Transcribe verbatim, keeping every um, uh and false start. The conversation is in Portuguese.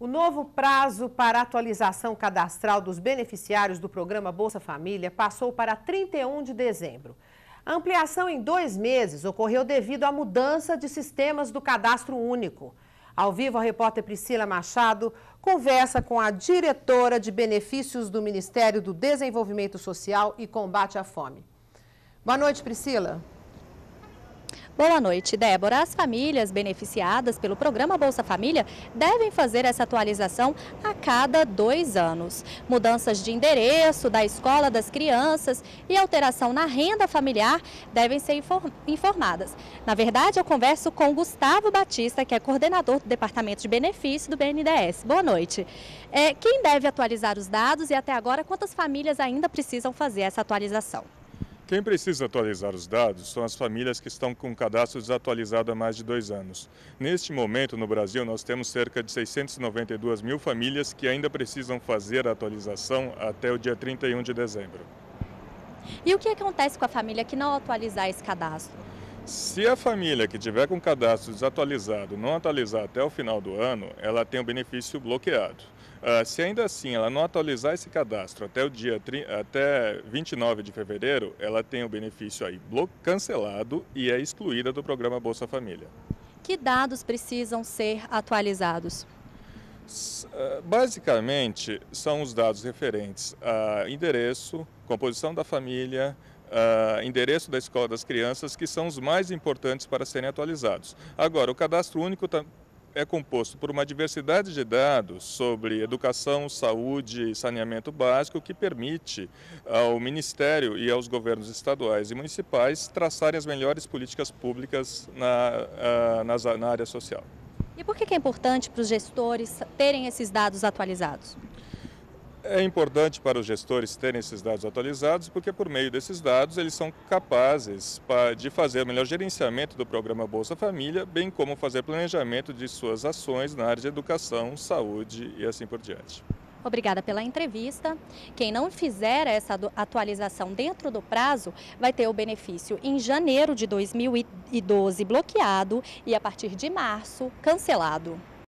O novo prazo para atualização cadastral dos beneficiários do programa Bolsa Família passou para trinta e um de dezembro. A ampliação em dois meses ocorreu devido à mudança de sistemas do Cadastro Único. Ao vivo, a repórter Priscila Machado conversa com a diretora de benefícios do Ministério do Desenvolvimento Social e Combate à Fome. Boa noite, Priscila. Boa noite, Débora. As famílias beneficiadas pelo programa Bolsa Família devem fazer essa atualização a cada dois anos. Mudanças de endereço, da escola das crianças e alteração na renda familiar devem ser informadas. Na verdade, eu converso com Gustavo Batista, que é coordenador do Departamento de Benefício do B N D E S. Boa noite. É, quem deve atualizar os dados e até agora quantas famílias ainda precisam fazer essa atualização? Quem precisa atualizar os dados são as famílias que estão com o cadastro desatualizado há mais de dois anos. Neste momento, no Brasil, nós temos cerca de seiscentas e noventa e duas mil famílias que ainda precisam fazer a atualização até o dia trinta e um de dezembro. E o que acontece com a família que não atualizar esse cadastro? Se a família que tiver com o cadastro desatualizado não atualizar até o final do ano, ela tem o benefício bloqueado. Uh, se ainda assim ela não atualizar esse cadastro até o dia até vinte e nove de fevereiro, ela tem o benefício aí cancelado e é excluída do programa Bolsa Família. Que dados precisam ser atualizados? Basicamente, são os dados referentes a endereço, composição da família, Uh, endereço da escola das crianças, que são os mais importantes para serem atualizados. Agora, o cadastro único tá, é composto por uma diversidade de dados sobre educação, saúde e saneamento básico, que permite ao Ministério e aos governos estaduais e municipais traçarem as melhores políticas públicas na, uh, nas, na área social. E por que que é importante para os gestores terem esses dados atualizados? É importante para os gestores terem esses dados atualizados, porque por meio desses dados eles são capazes de fazer o melhor gerenciamento do programa Bolsa Família, bem como fazer planejamento de suas ações na área de educação, saúde e assim por diante. Obrigada pela entrevista. Quem não fizer essa atualização dentro do prazo vai ter o benefício em janeiro de dois mil e doze bloqueado e a partir de março cancelado.